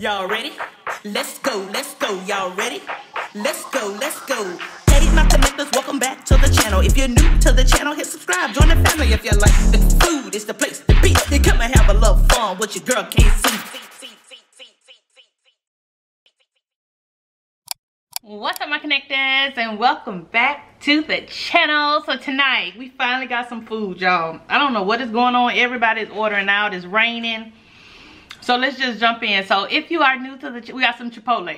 Y'all ready? Let's go, let's go. Y'all ready? Let's go, let's go. Hey, my connectors, welcome back to the channel. If you're new to the channel, hit subscribe. Join the family if you like the food. It's the place to be. Then come and have a little fun with your girl, KC. What's up, my connectors, and welcome back to the channel. So tonight we finally got some food, y'all. I don't know what is going on. Everybody's ordering out. It's raining, so let's just jump in. So if you are new to the we got some Chipotle.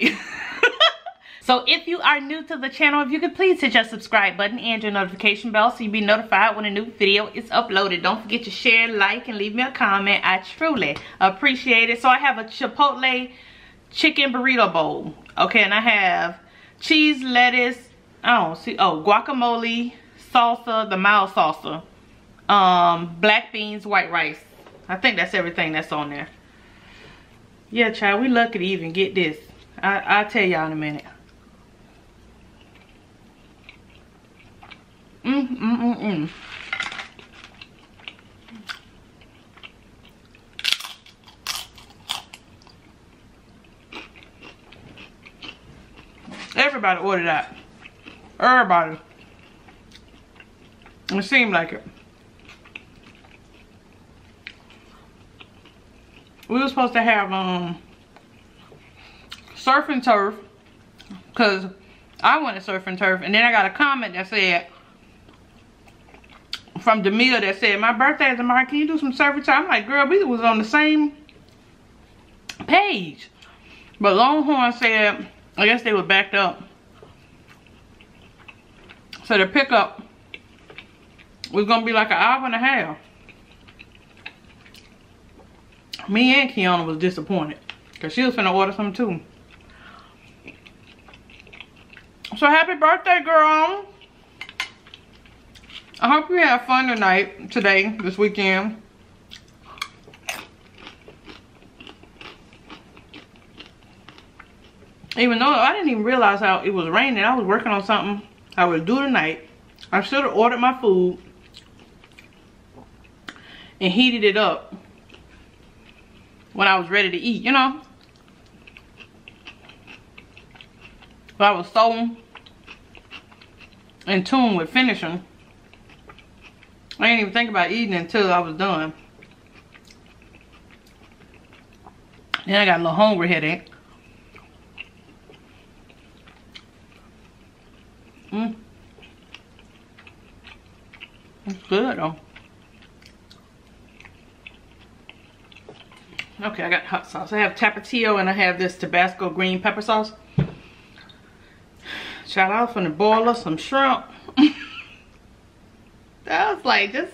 So if you are new to the channel, if you could please hit your subscribe button and your notification bell so you'll be notified when a new video is uploaded. Don't forget to share, like, and leave me a comment. I truly appreciate it. So I have a Chipotle chicken burrito bowl, okay, and I have cheese, lettuce, guacamole, salsa, the mild salsa, black beans, white rice. I think that's everything that's on there. Yeah, child, we lucky to even get this. I'll tell y'all in a minute. Everybody ordered that. Everybody. It seemed like it. We were supposed to have surf and turf, because I wanted surf and turf, and then I got a comment that said from Demil that said, "My birthday is tomorrow. Can you do some surf and turf?" I'm like, girl, we was on the same page. But Longhorn said, I guess they were backed up, so the pickup was gonna be like an hour and a half. Me and Kiana was disappointed because she was finna order something too. So happy birthday, girl. I hope you have fun tonight, today, this weekend. Even though I didn't even realize how it was raining, I was working on something I would do tonight. I should have ordered my food and heated it up when I was ready to eat, you know. But I was so in tune with finishing, I didn't even think about eating until I was done. Then I got a little hungry headache. It's good though. Okay, I got hot sauce. I have Tapatio and I have this Tabasco green pepper sauce. Shout out from the boiler, some shrimp. That was like this.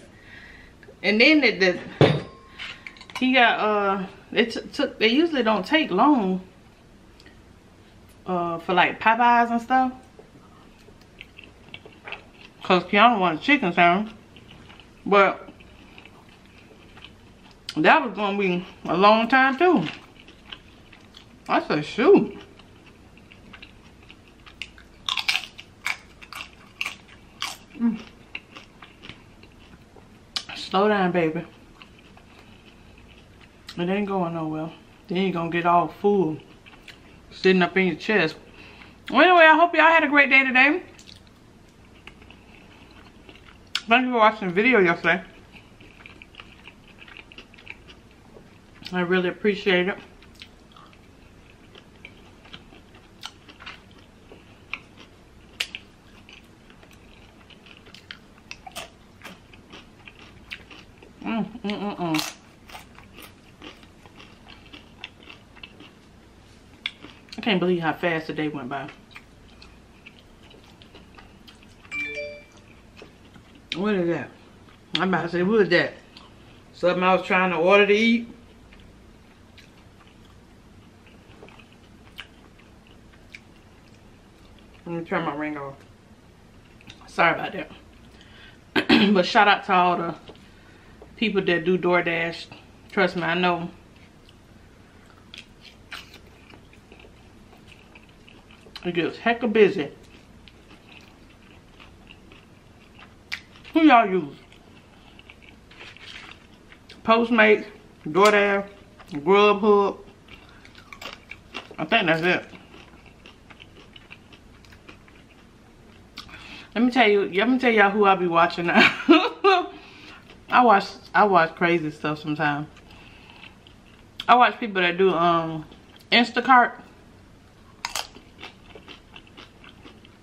And then he got they usually don't take long for like Popeyes and stuff, because Keanu wanted chicken sandwich. But that was going to be a long time too. I said, shoot. Slow down, baby. It ain't going nowhere. Then you're going to get all full, sitting up in your chest. Well, anyway, I hope y'all had a great day today. Thank you for watching the video yesterday. I really appreciate it. I can't believe how fast the day went by. What is that? I'm about to say, what is that? Something I was trying to order to eat? Let me turn my ring off. Sorry about that. But shout out to all the people that do DoorDash. Trust me, I know. It gets hecka busy. Who y'all use? Postmates, DoorDash, Grubhub, I think that's it. Let me tell y'all who I be watching now. I watch crazy stuff sometimes. I watch people that do Instacart.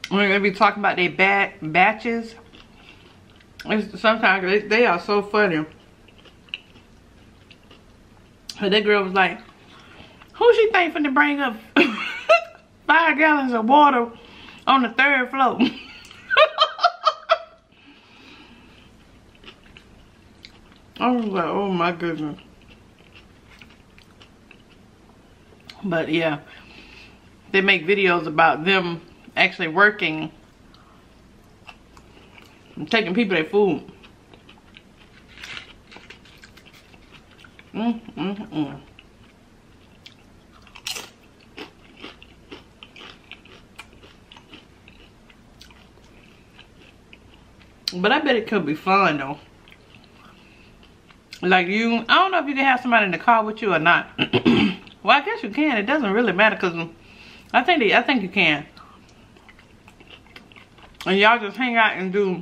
When they be talking about their batches. It's, sometimes they are so funny. But that girl was like, who she think finna bring up 5 gallons of water on the 3rd floor? I was like, oh my goodness. But yeah, they make videos about them actually working and taking people their food. But I bet it could be fun though. Like you, I don't know if you can have somebody in the car with you or not. Well, I guess you can. It doesn't really matter because I think you can. And y'all just hang out and do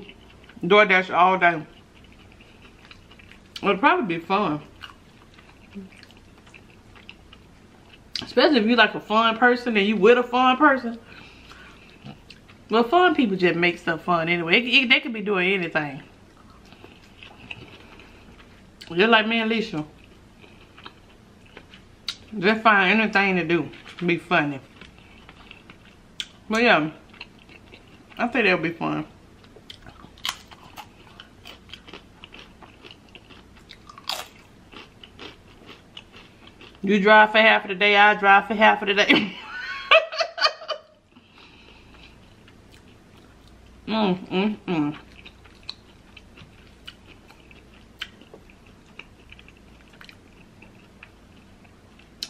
DoorDash all day. It'll probably be fun. Especially if you like a fun person and you with a fun person. Well, fun people just make stuff fun anyway. They could be doing anything. Just like me and Alicia. Just find anything to do. Be funny. But yeah. I think that'll be fun. You drive for half of the day, I drive for half of the day.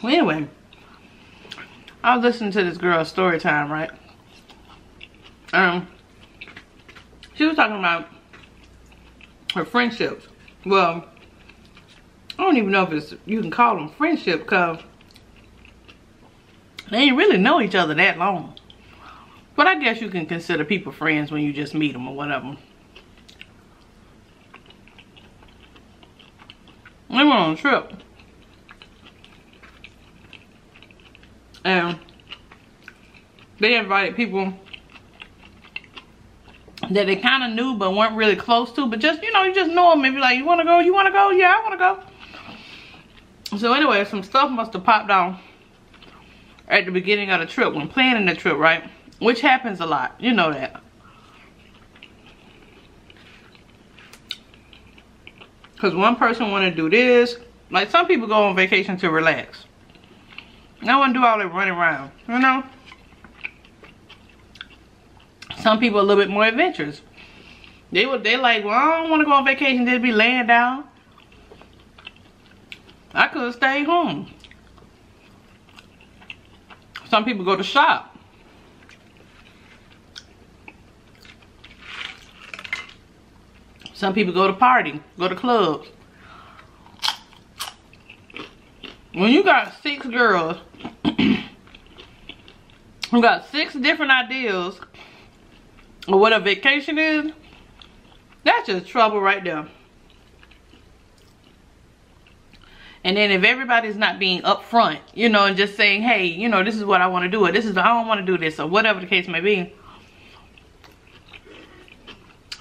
Anyway, I was listening to this girl's story time, right? She was talking about her friendships. Well, I don't even know if it's you can call them friendship because they ain't really know each other that long. But I guess you can consider people friends when you just meet them or whatever. They went on a trip. And they invited people that they kind of knew but weren't really close to, but just, you know, you just know them and be like, you want to go? Yeah, I want to go. So anyway, some stuff must have popped on at the beginning of the trip when planning the trip, right? Which happens a lot, you know that. Because one person want to do this. Like some people go on vacation to relax. No one do all that running around, you know? Some people are a little bit more adventurous. They like, well, I don't want to go on vacation, just be laying down. I could have stayed home. Some people go to shop. Some people go to party, go to clubs. When you got 6 girls who got 6 different ideas or what a vacation is, that's just trouble right there. And then if everybody's not being upfront, you know, and just saying, hey, you know, this is what I want to do, or this is I don't want to do this, or whatever the case may be,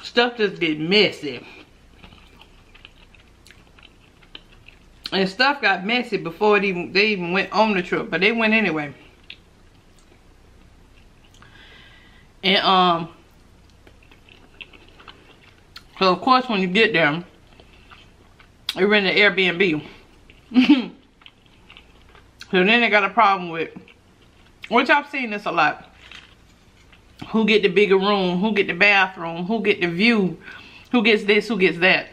stuff just get messy. And stuff got messy before they even went on the trip, but they went anyway. And so of course when you get there, they rent an Airbnb. So then they got a problem with, which I've seen this a lot, who get the bigger room, who get the bathroom, who get the view, who gets this, who gets that.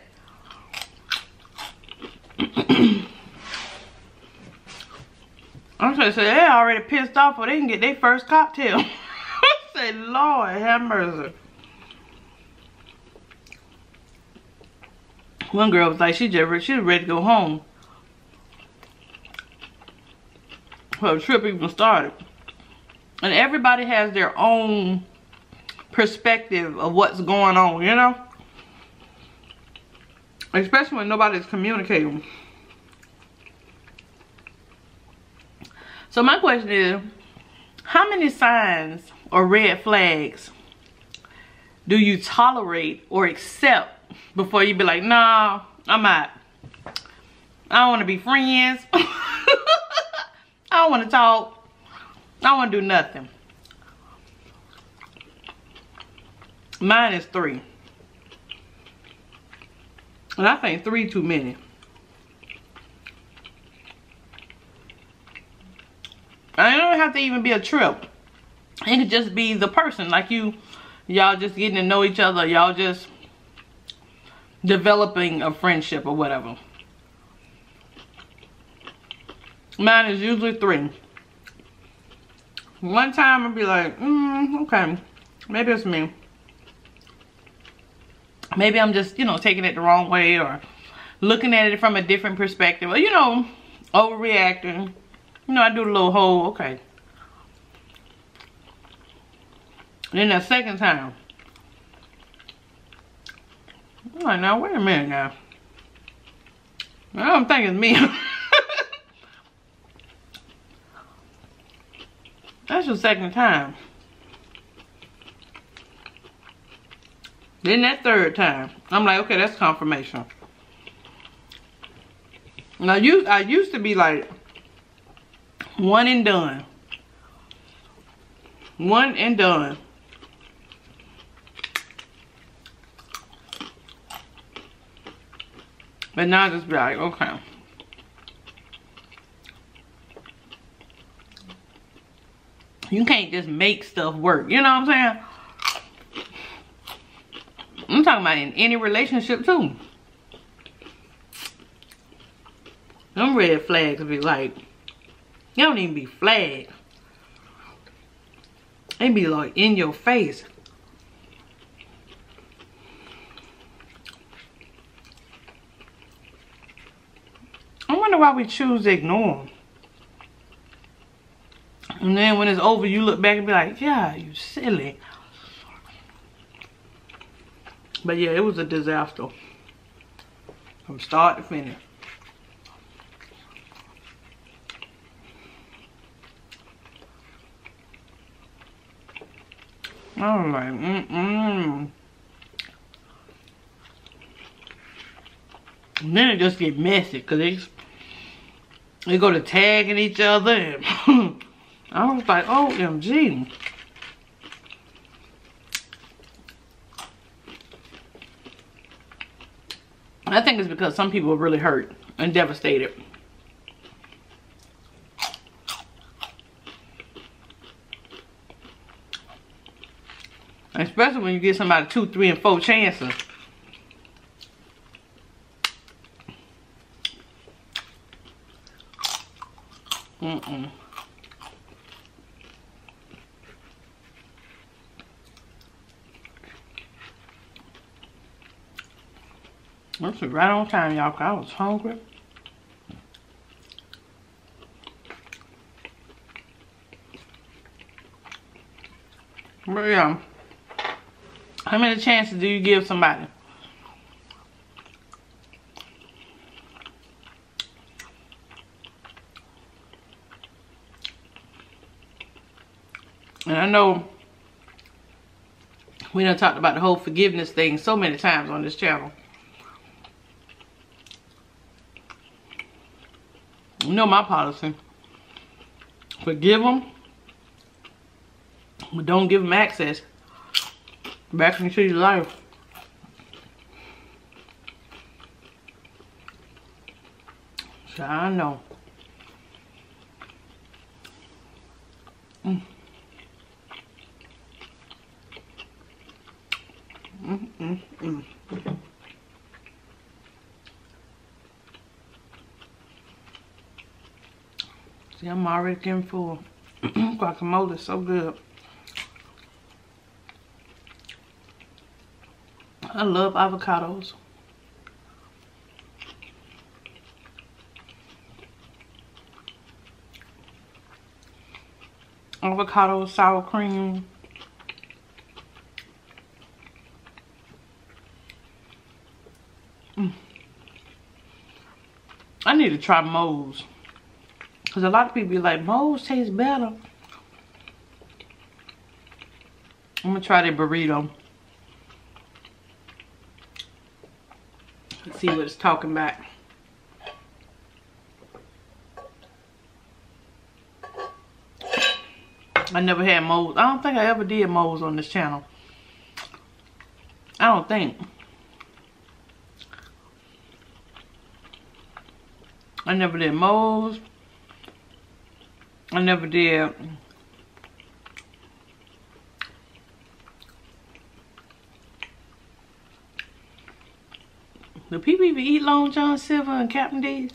I'm trying to say they already pissed off or they can get their first cocktail. Say, Lord have mercy. One girl was like, she was ready to go home. before the trip even started. And everybody has their own perspective of what's going on, you know? Especially when nobody's communicating. So my question is, how many signs or red flags do you tolerate or accept before you be like, nah, I'm out. I don't want to be friends. I don't want to talk. I don't want to do nothing. Mine is 3. And I think 3 too many. And it don't have to even be a trip. It could just be the person. Like y'all just getting to know each other. Y'all just developing a friendship or whatever. Mine is usually 3. One time I'd be like, okay, maybe it's me. Maybe I'm just, you know, taking it the wrong way or looking at it from a different perspective. Or, you know, overreacting. You know, I do the little whole, okay. Then the second time, I'm like, now, wait a minute now. I don't think it's me. That's your second time. Then that third time, I'm like, okay, that's confirmation. Now, I used to be like, one and done. One and done. But now I just be like, okay. You can't just make stuff work. You know what I'm saying? I'm talking about in any relationship too. Them red flags be like, they don't even be flagged. They be like in your face. I wonder why we choose to ignore them. And then when it's over, you look back and be like, yeah, you silly. But yeah, it was a disaster. From start to finish. I was like, And then it just get messy, because they go to tagging each other. And I was like, OMG. I think it's because some people are really hurt and devastated. Especially when you give somebody 2, 3, and 4 chances. This is right on time, y'all, because I was hungry. But yeah. How many chances do you give somebody? And I know we done talked about the whole forgiveness thing so many times on this channel. You know my policy. Forgive them, but don't give them access back into your life. So I know. See, I'm already getting full. Guacamole is so good. I love avocados. avocado sour cream. I need to try Moe's, because a lot of people be like, Moe's tastes better. I'm gonna try that burrito. Let's see what it's talking about. I never had Moe's. I don't think I ever did Moe's on this channel. I don't think. I never did Moe's. I never did . Do people even eat Long John Silver and Captain D's?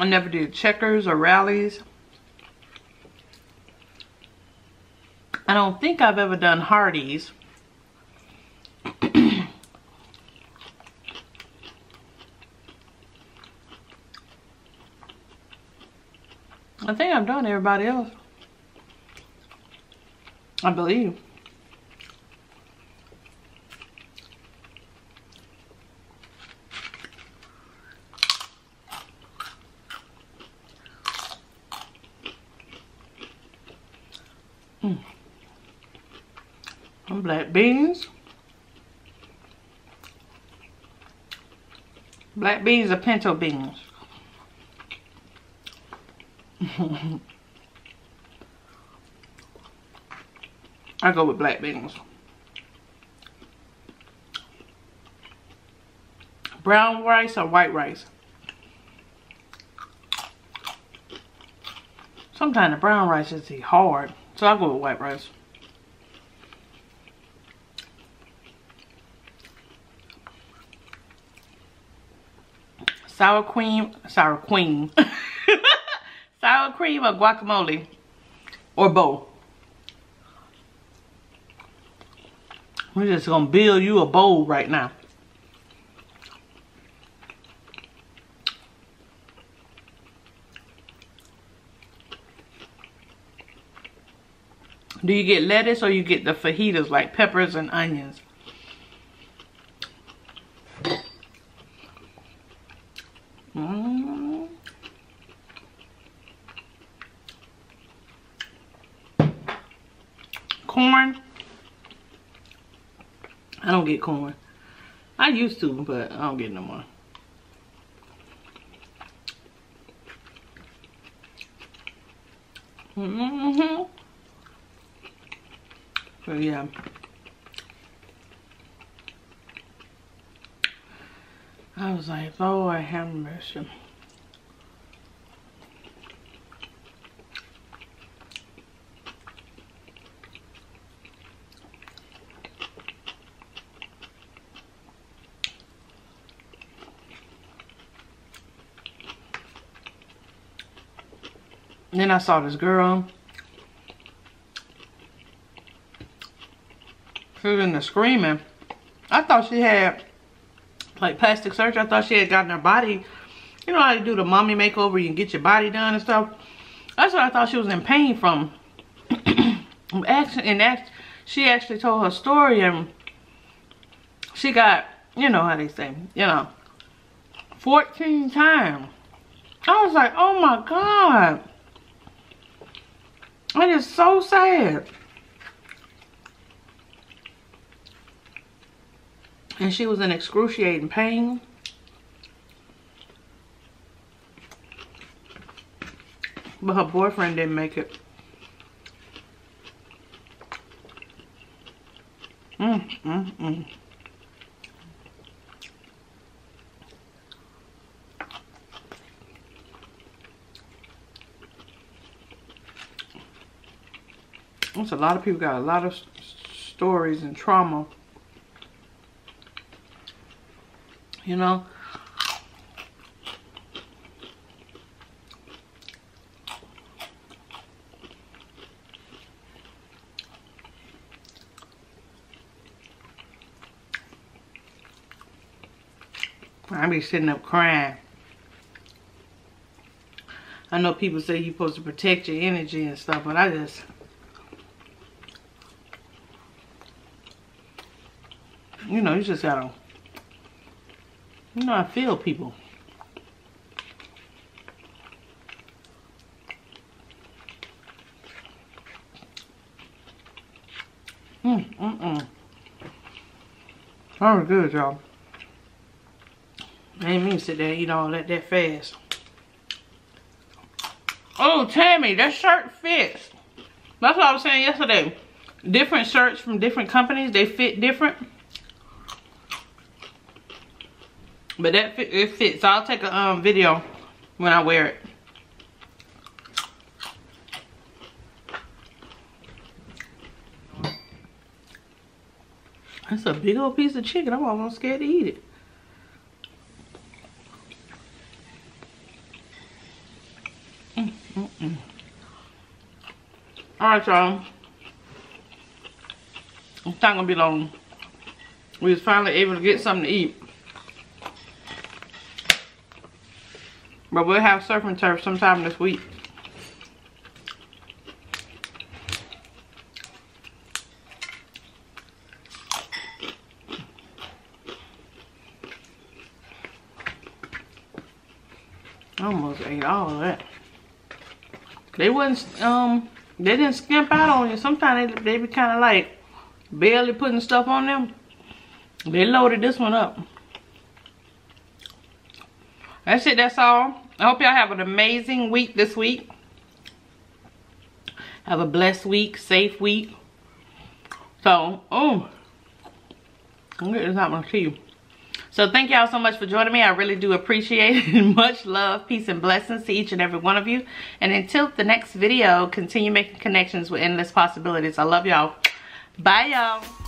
I never did Checkers or Rallies. I don't think I've ever done Hardee's. I think I've done everybody else, I believe. Black beans. Black beans are pinto beans. I go with black beans. Brown rice or white rice? Sometimes the brown rice is hard, so I go with white rice. Sour cream, sour cream or guacamole, or bowl. We're just gonna build you a bowl right now. Do you get lettuce or you get the fajitas like peppers and onions? Corn. I don't get corn. I used to, but I don't get no more. So yeah. I was like, Lord have mercy. And then I saw this girl she was in there screaming. I thought she had like plastic surgery. I thought she had gotten her body, you know how they do the mommy makeover, you can get your body done and stuff. That's what I thought she was in pain from. She actually told her story, and she got, you know how they say, you know, 14 times. I was like, oh my God, that is so sad. And she was in excruciating pain. But her boyfriend didn't make it. That's a lot of people got a lot of stories and trauma. You know, I be sitting up crying. I know people say you're supposed to protect your energy and stuff, but I just... You know, you just gotta... You know, I feel people. That was good, y'all. I didn't mean to sit there and eat all that fast. Oh, Tammy, that shirt fits. That's what I was saying yesterday. Different shirts from different companies, they fit different. But that fit, it fits. So I'll take a video when I wear it. That's a big old piece of chicken. I'm almost scared to eat it. Alright, y'all. It's not gonna be long. We was finally able to get something to eat. But we'll have surf and turf sometime this week. Almost ate all of that. They wasn't they didn't skimp out on you. Sometimes they be kind of like barely putting stuff on them. They loaded this one up. That's it. That's all. I hope y'all have an amazing week this week. Have a blessed week, safe week. So, oh, I'm getting this out my teeth. So thank y'all so much for joining me. I really do appreciate it. Much love, peace, and blessings to each and every one of you. And until the next video, continue making connections with endless possibilities. I love y'all. Bye, y'all.